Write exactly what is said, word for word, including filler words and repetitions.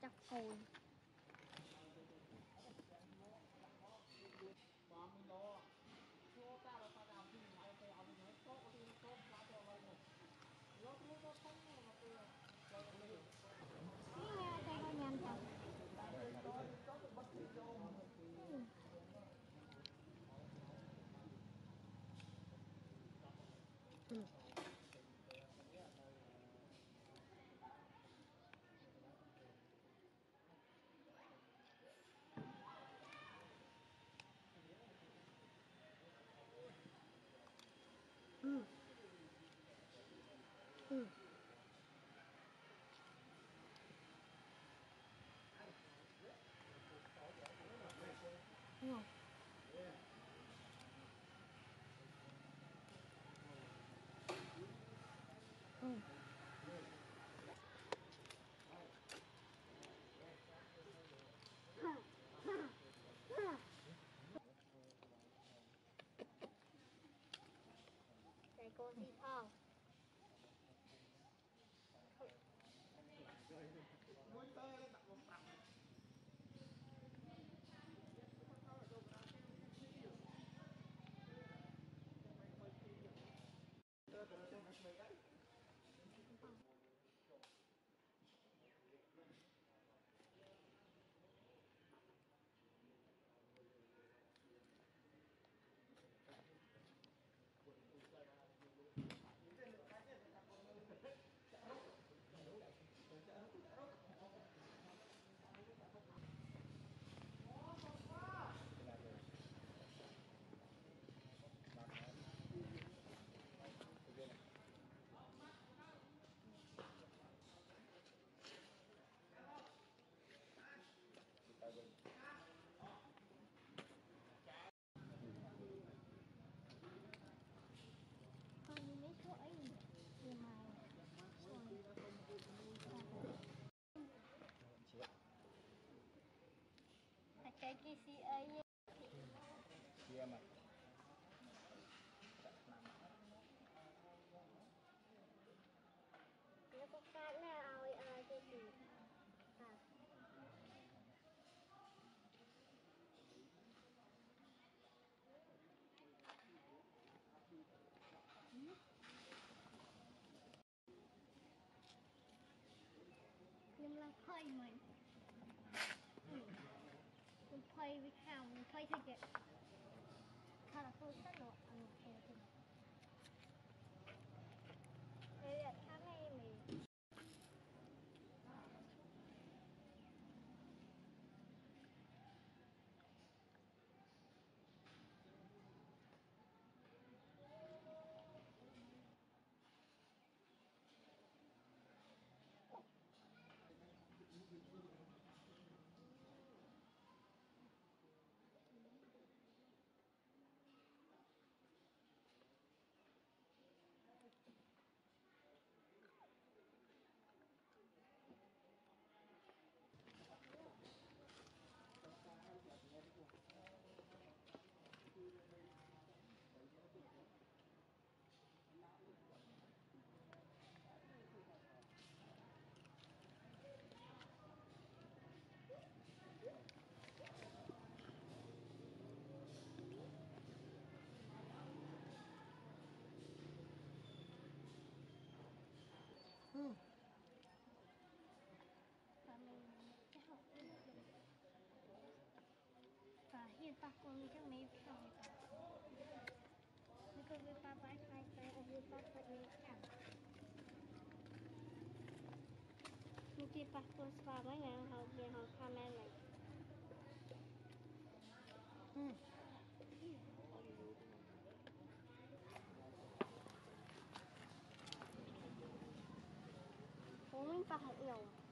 Chắc cùi Mm. Mm. No. Mm. Goes in all. Kaki si ayah dia mah tak nama dia kok kena awi awi jadi tak nem lah koi mai play with how we play to get kind of full set up on the table. Yeah, come in me. Hiện tại con chắc mấy thằng mấy con với ba bãi hai cái ông với ba bãi mấy thằng những cái bác con spa mấy ngày học về học camera này ủa mình ta học nhiều